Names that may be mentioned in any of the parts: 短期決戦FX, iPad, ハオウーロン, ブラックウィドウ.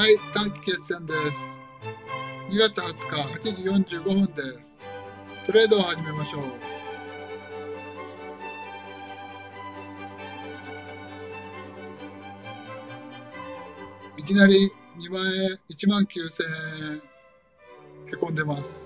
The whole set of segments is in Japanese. はい、短期決戦です。2月20日8時45分です。トレードを始めましょう。いきなり2万円、1万9000円、へこんでます。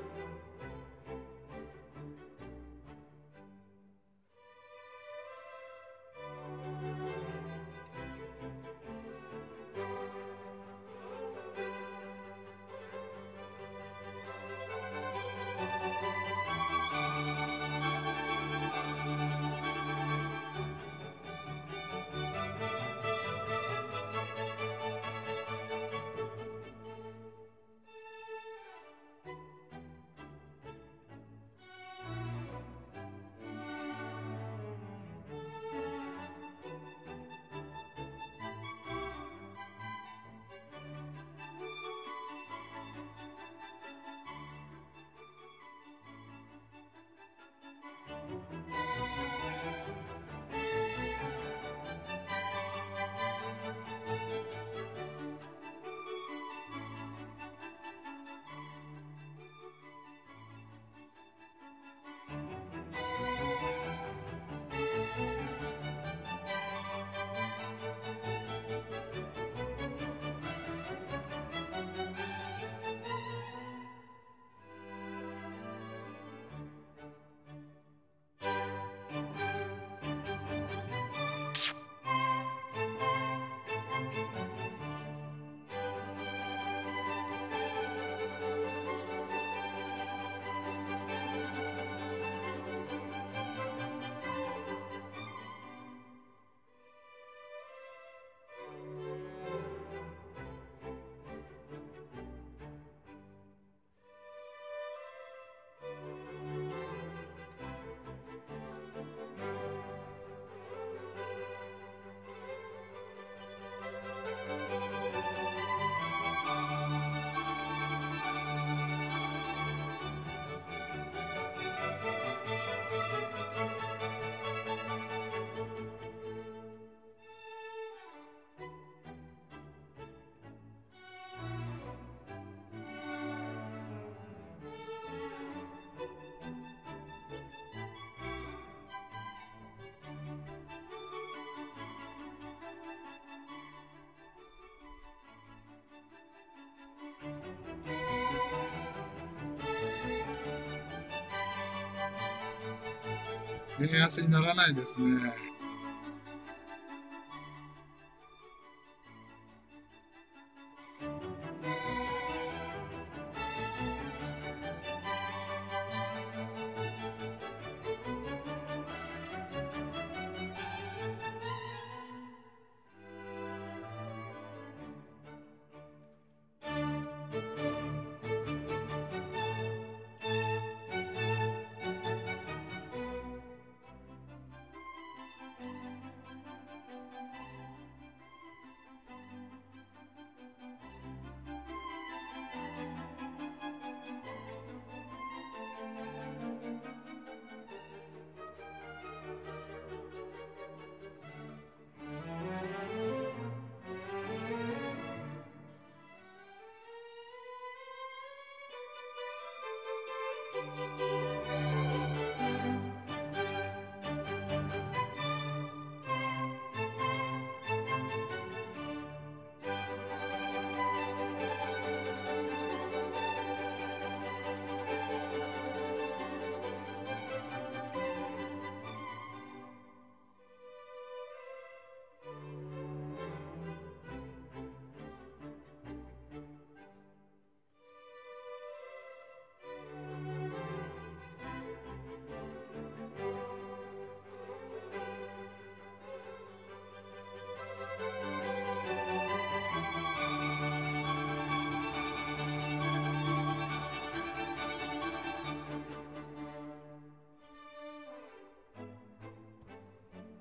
円安にならないですね。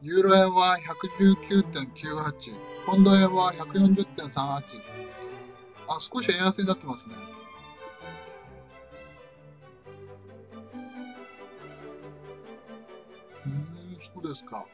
ユーロ円は 119.98、ポンド円は 140.38。あ、少し円安になってますね。そうですか。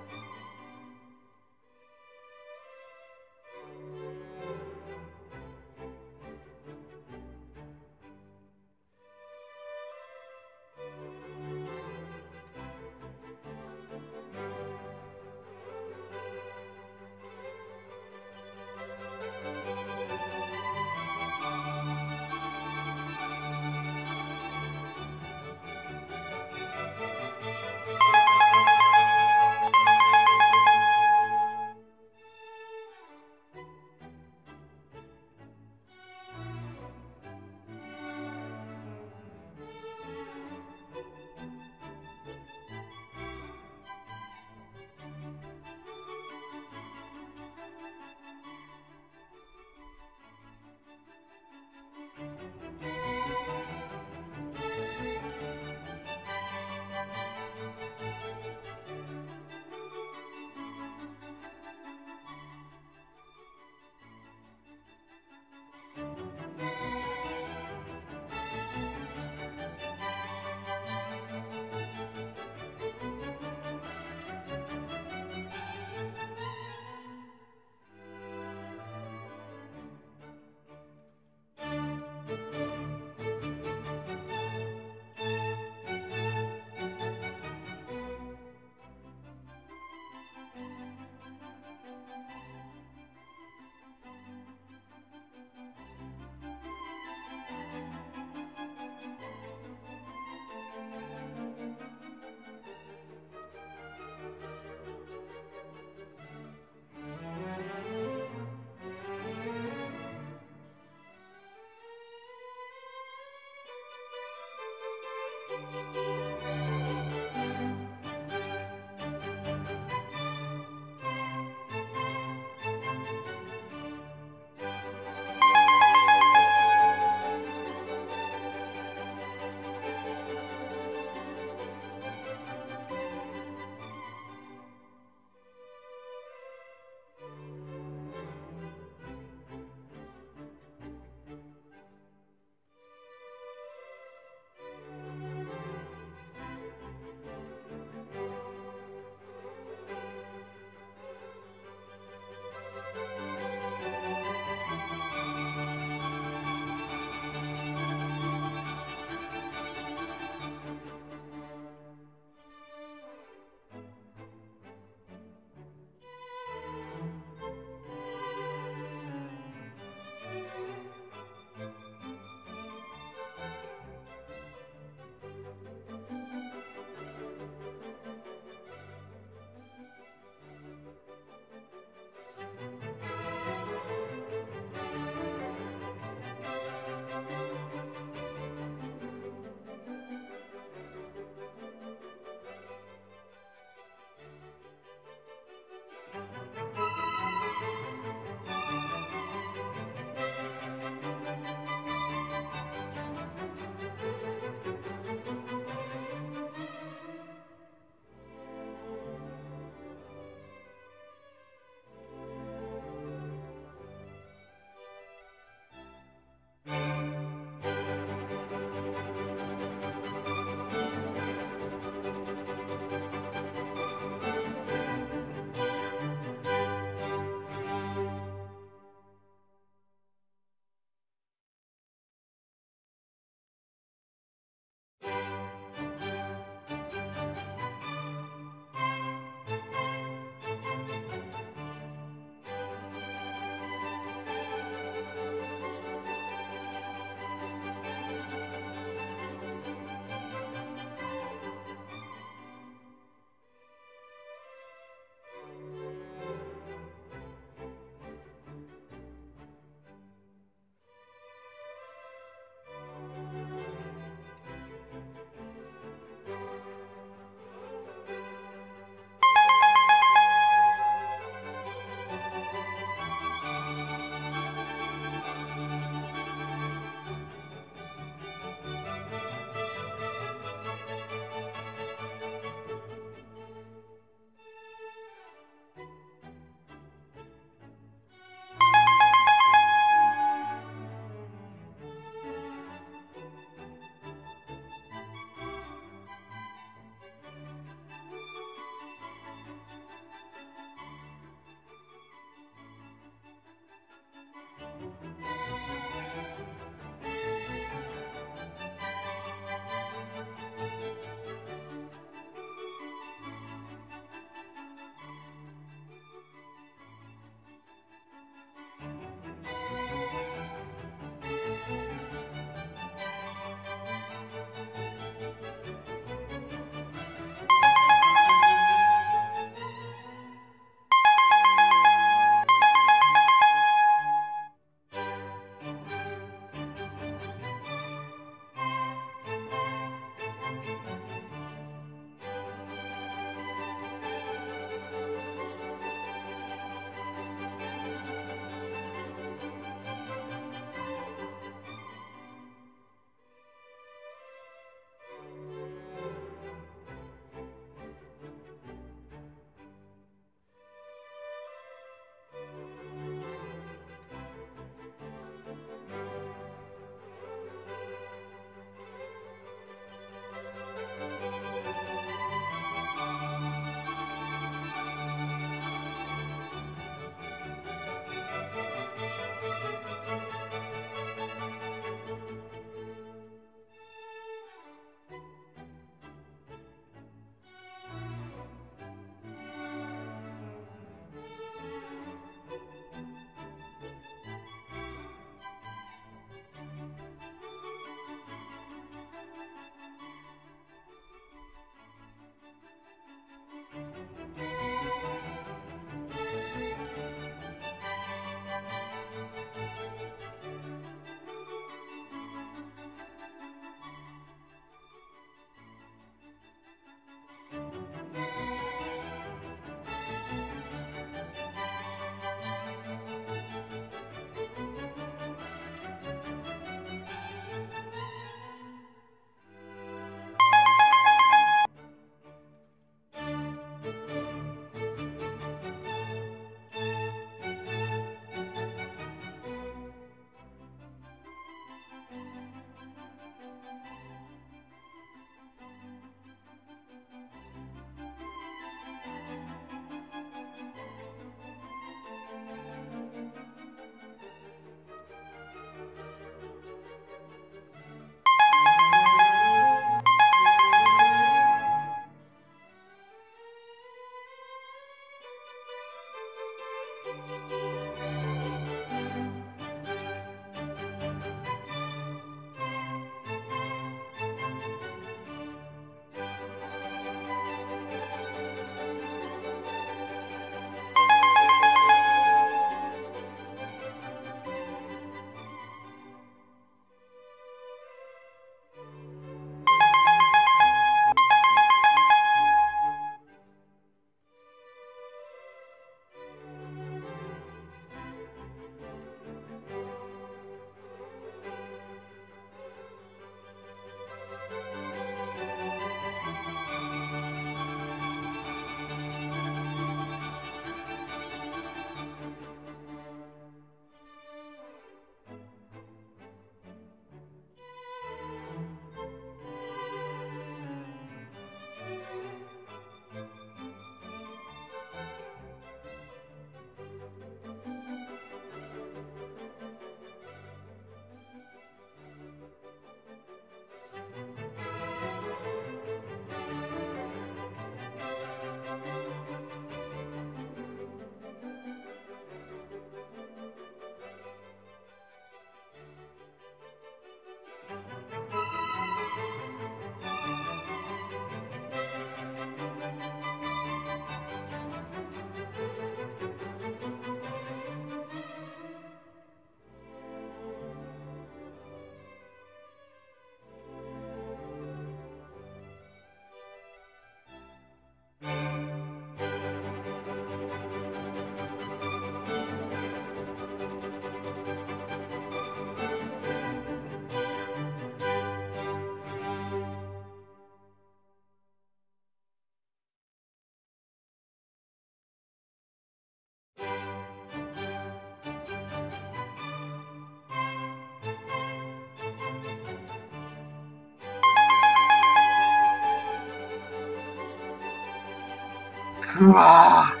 うわー、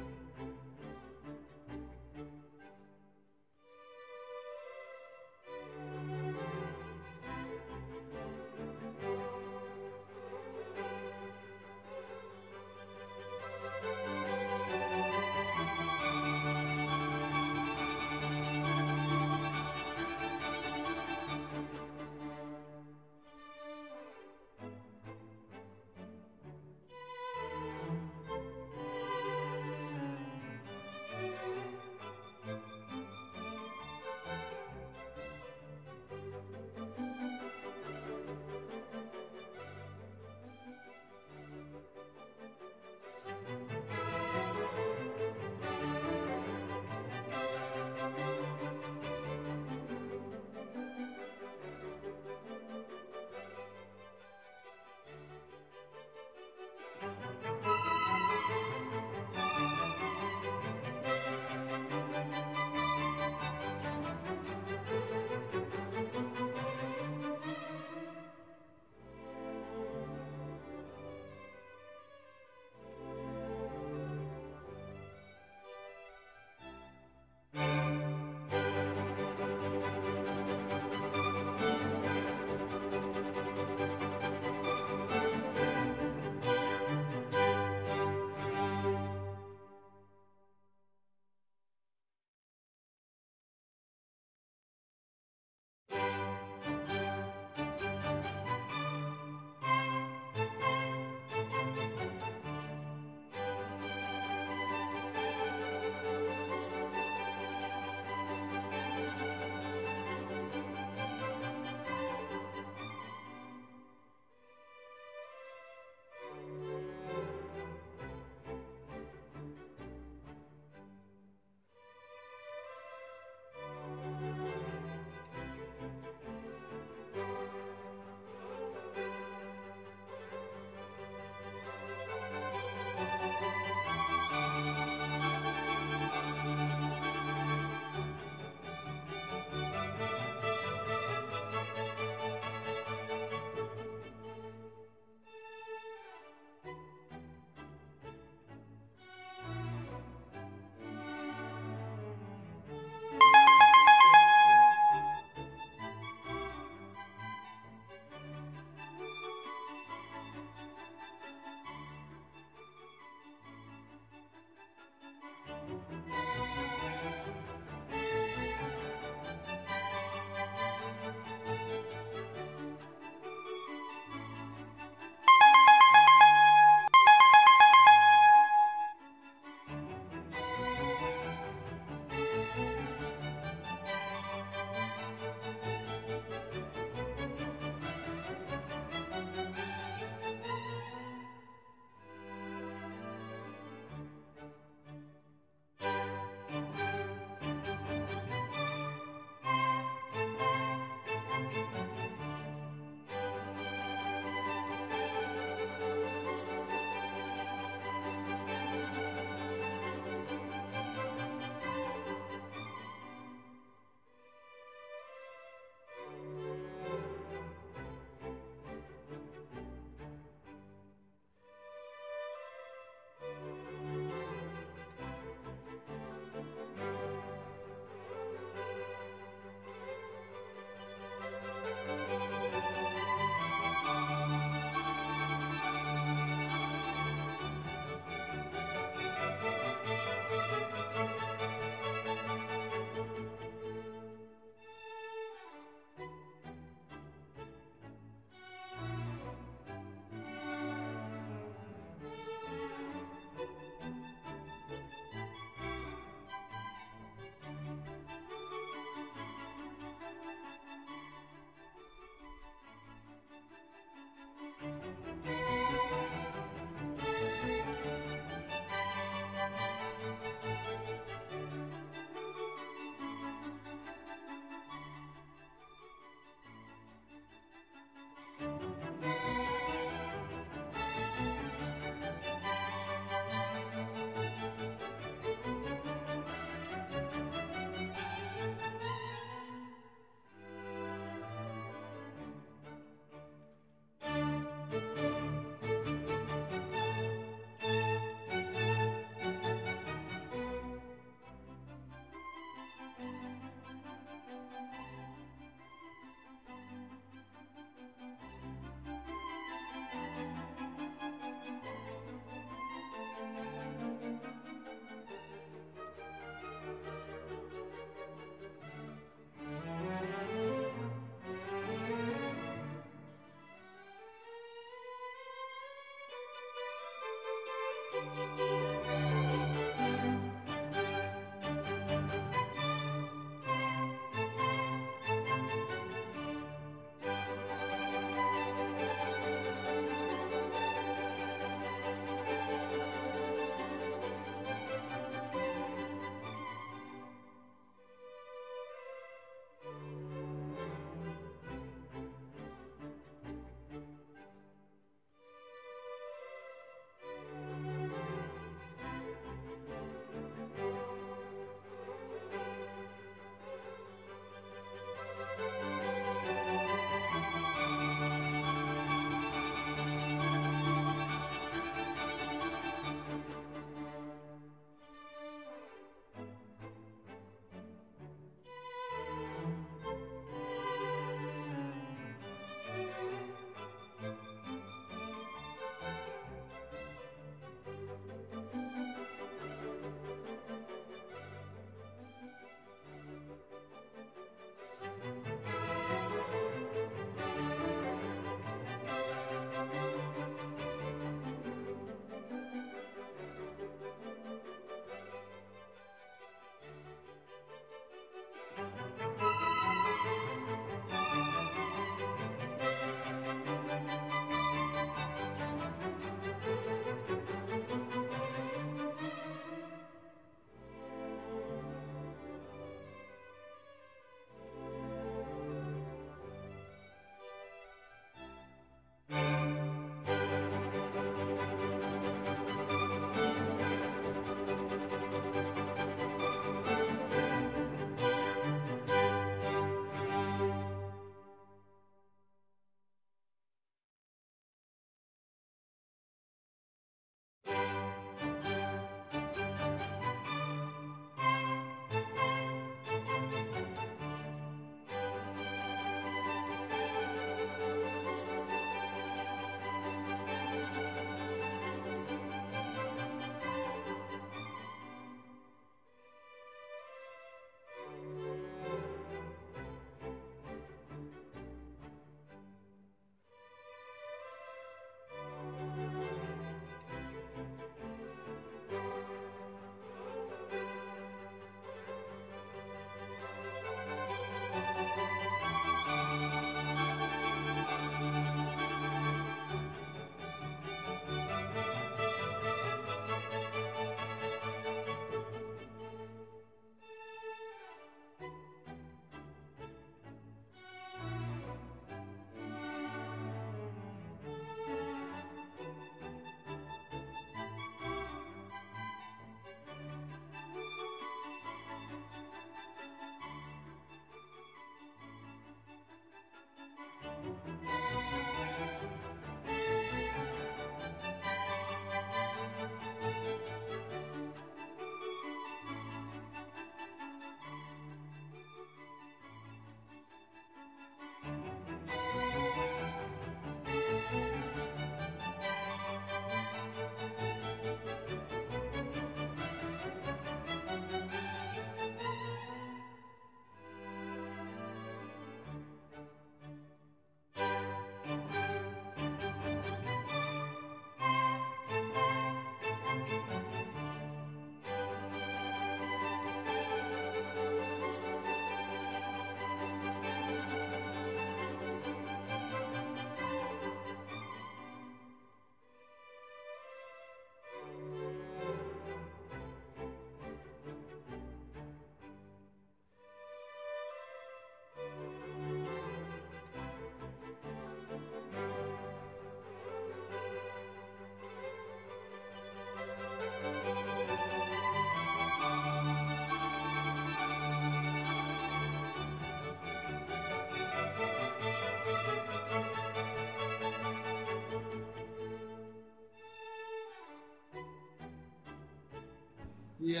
いや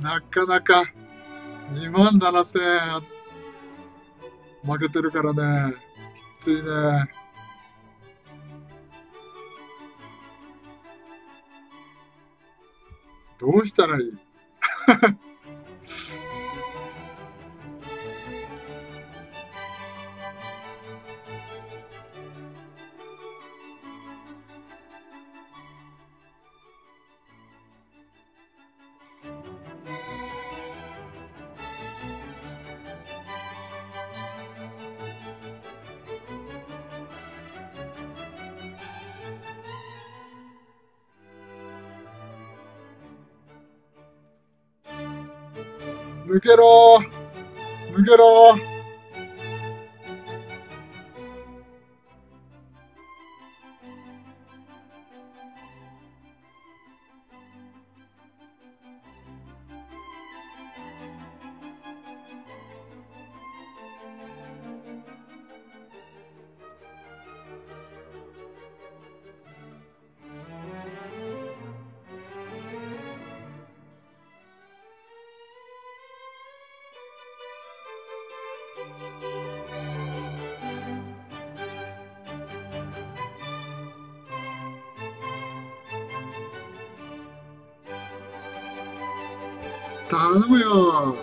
ー、なかなか27000円負けてるからね、きついね。どうしたらいい抜けろー、抜けろー。頼むよ。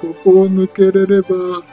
ここを抜けれれば。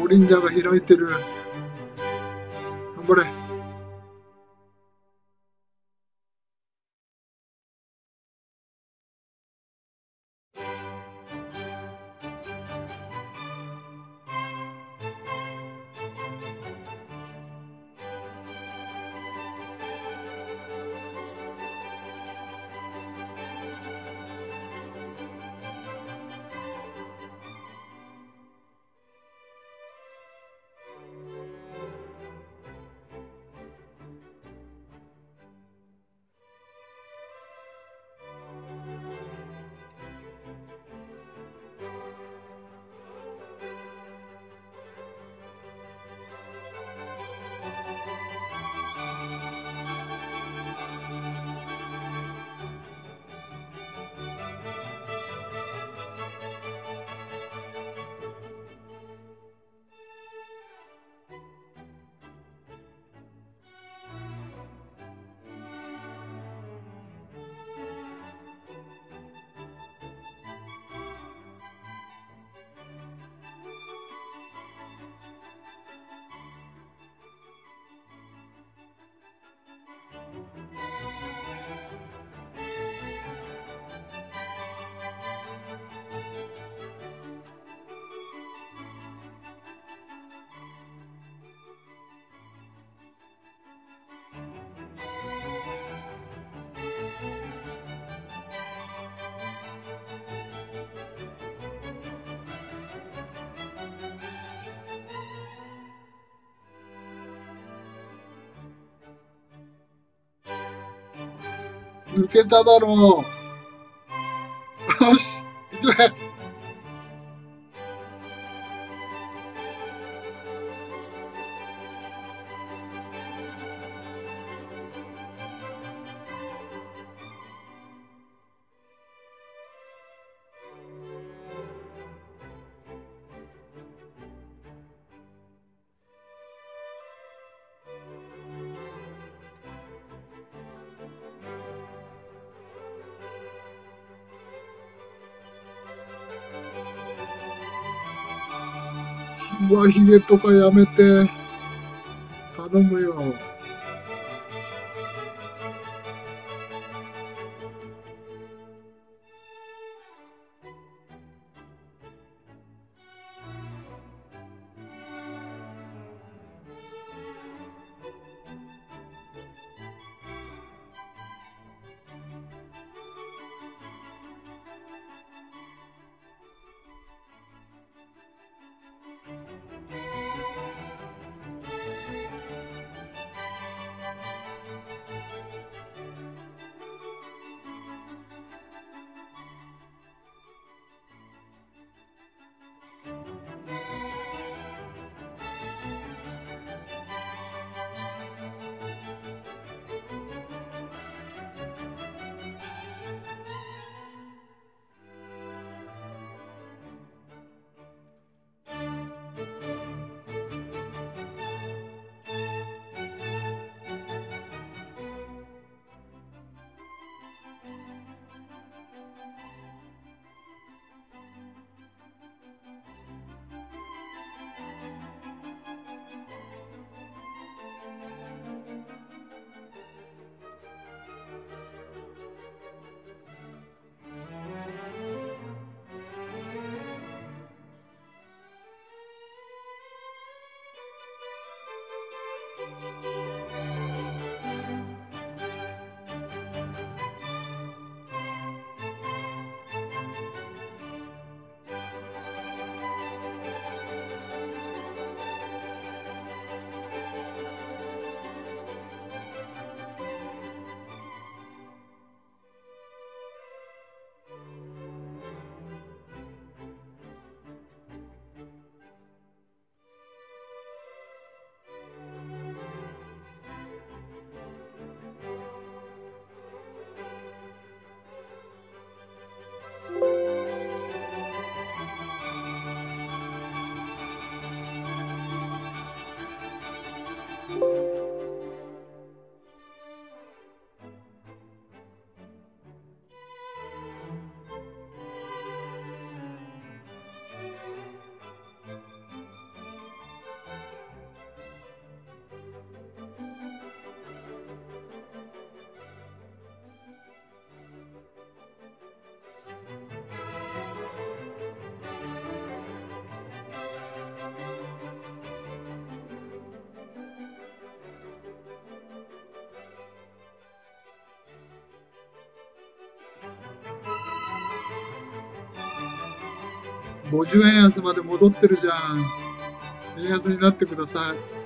オレンジャーが開いてる。頑張れ。抜けただろう。よし、行け。うわ、ヒゲとかやめて。頼むよ。50円安まで戻ってるじゃん。円安になってください。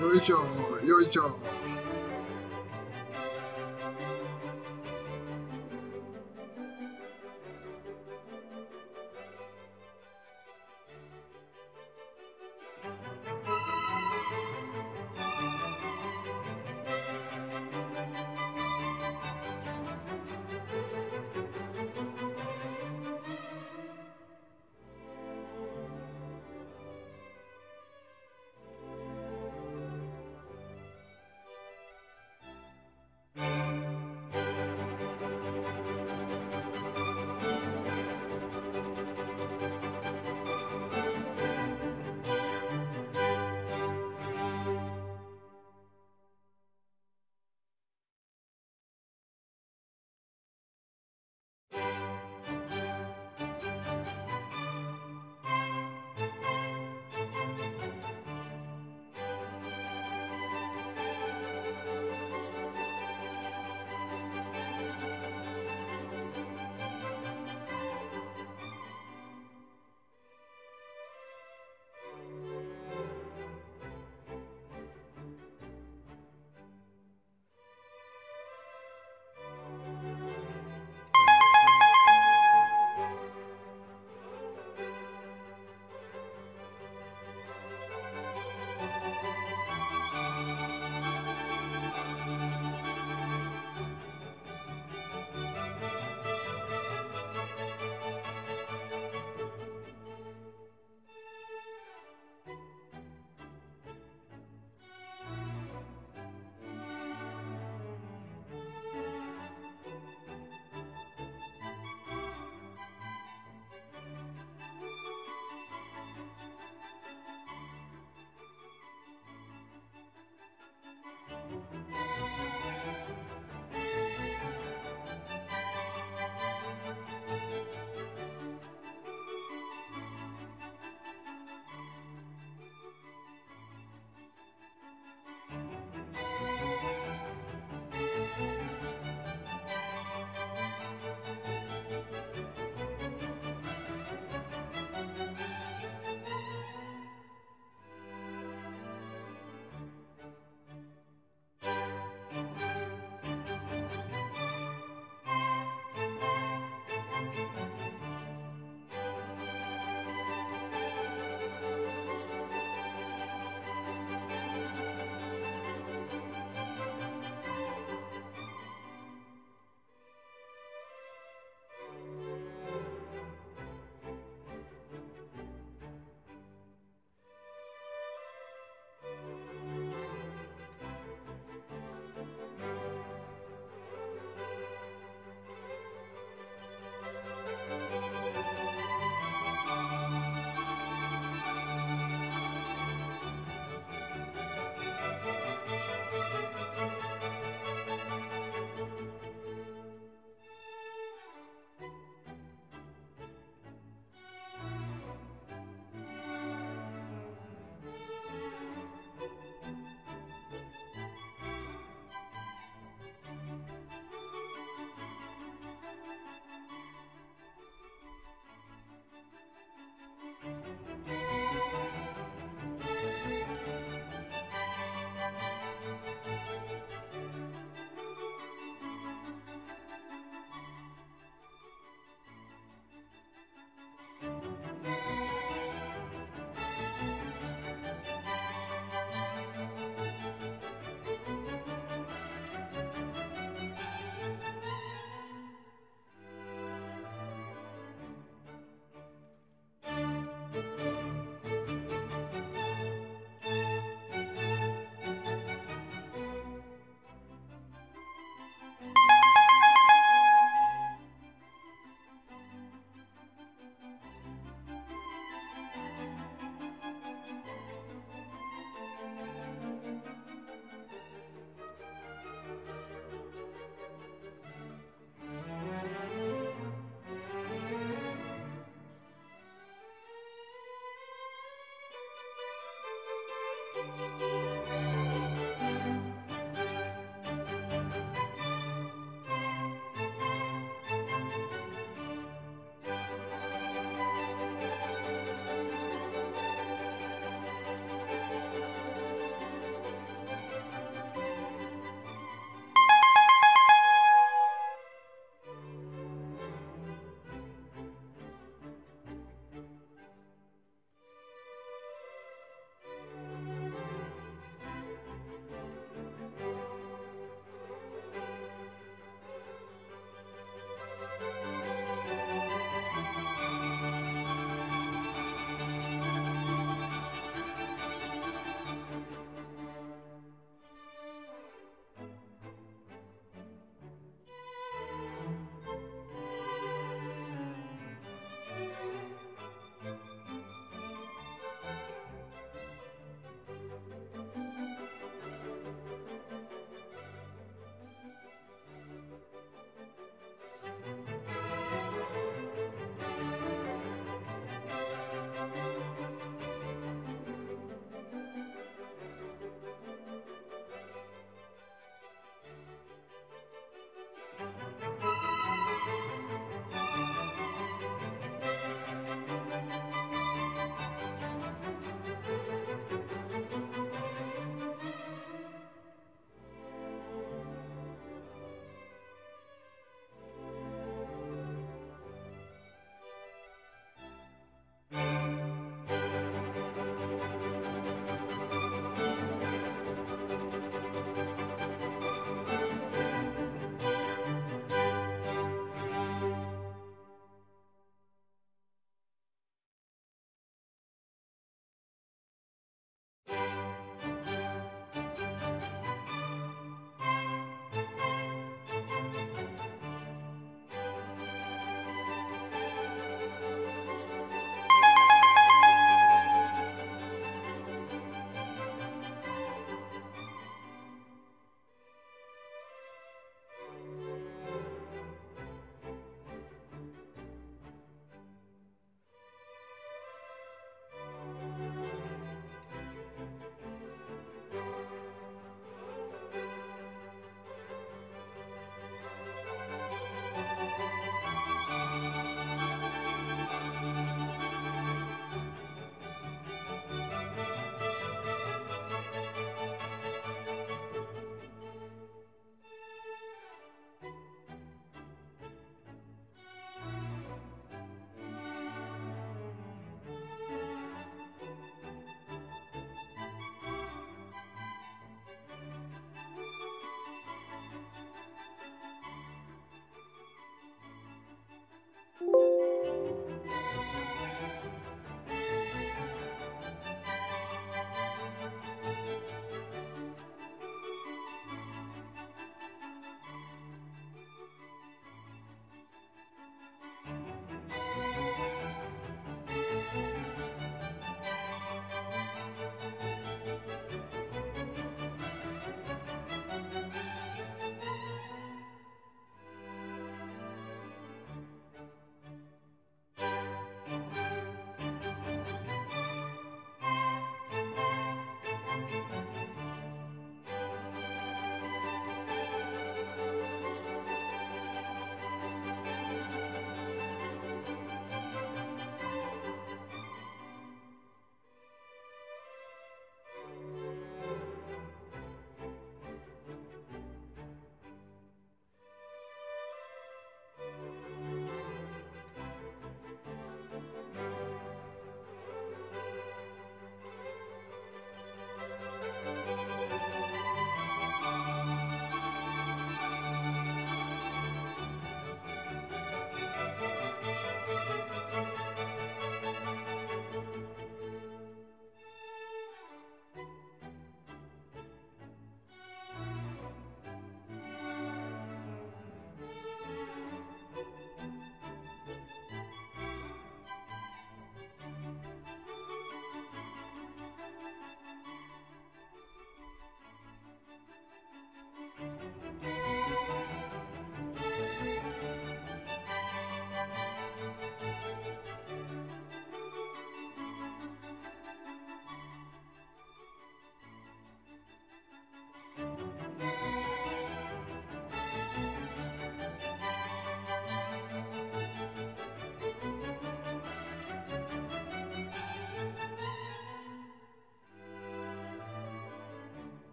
よいしょよいしょ。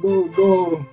Go, go.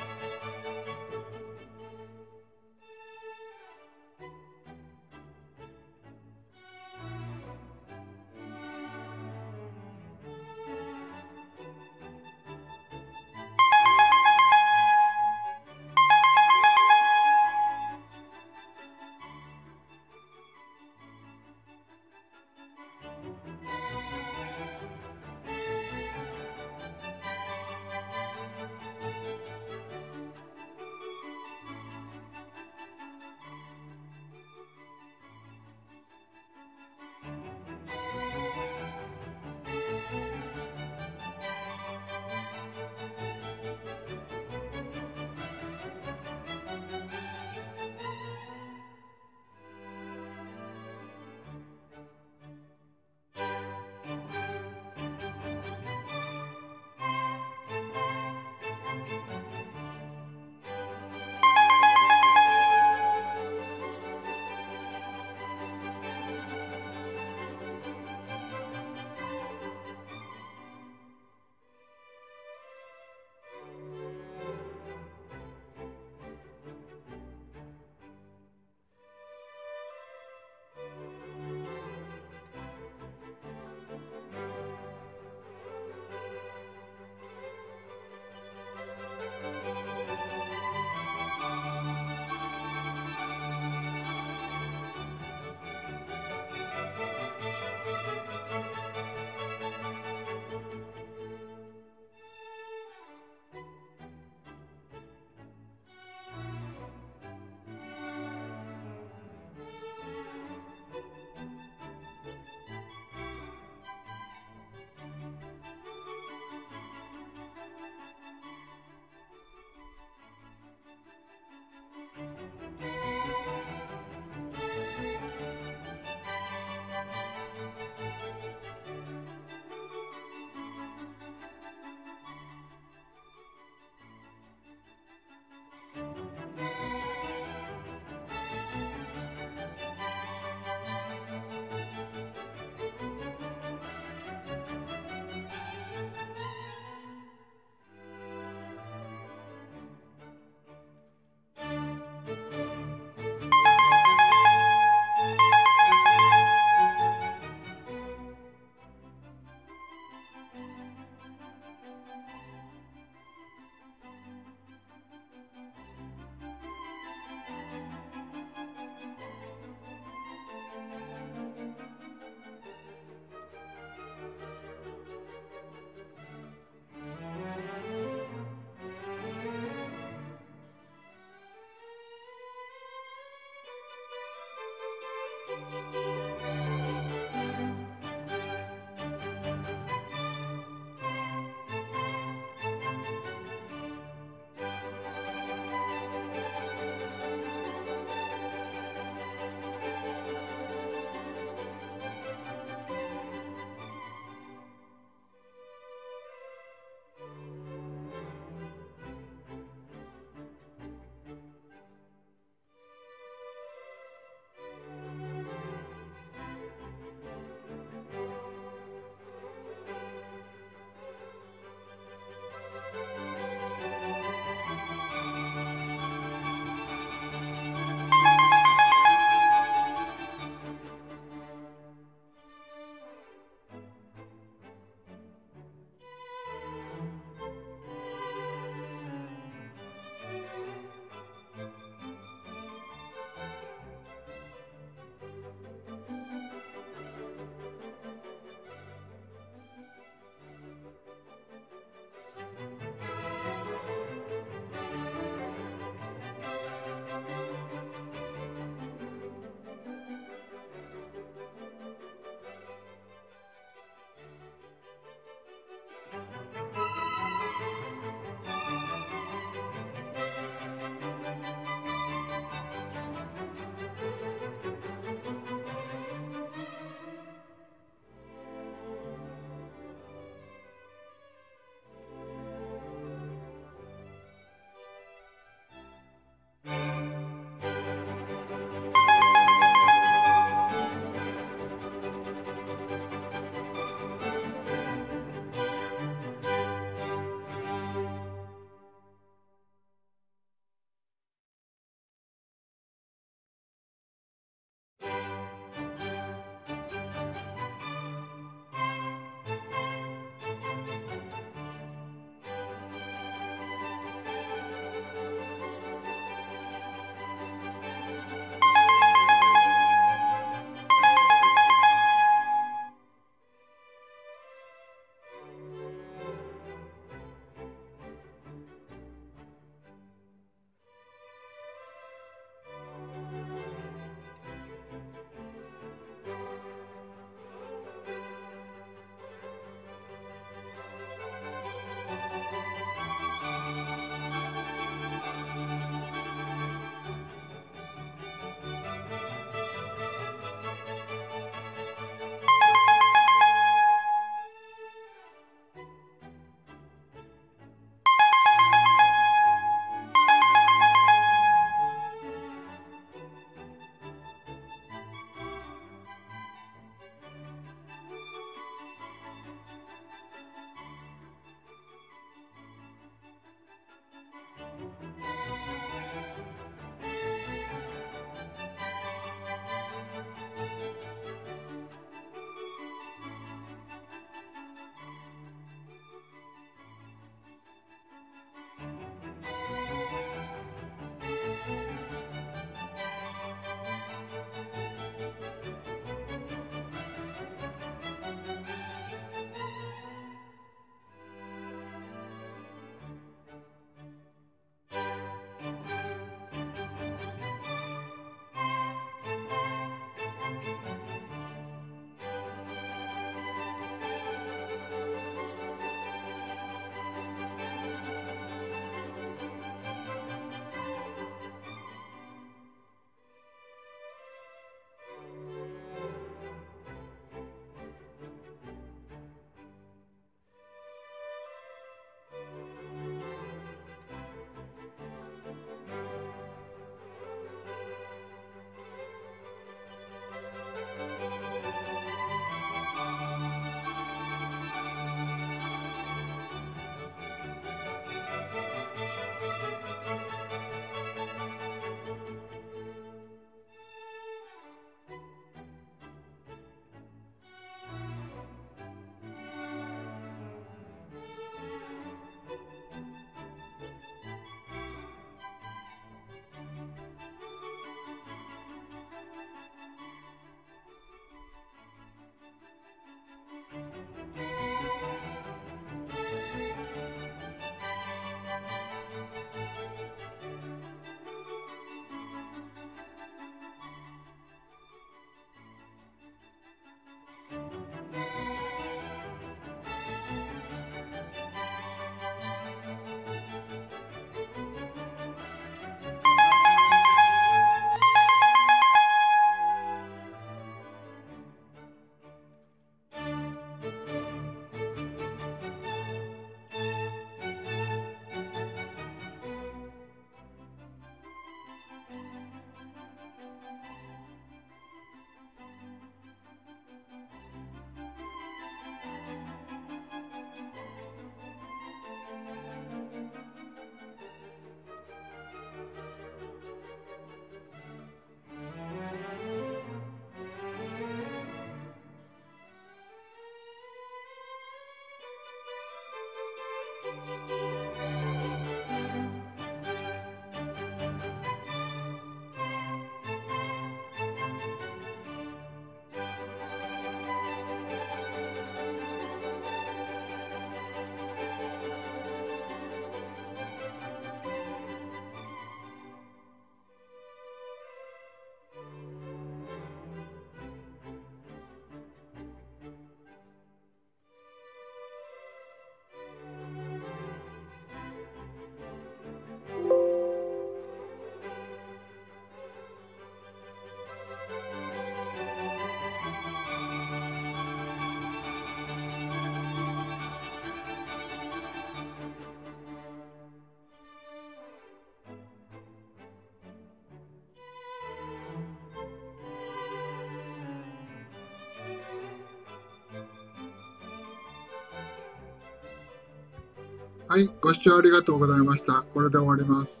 はい、ご視聴ありがとうございました。これで終わります。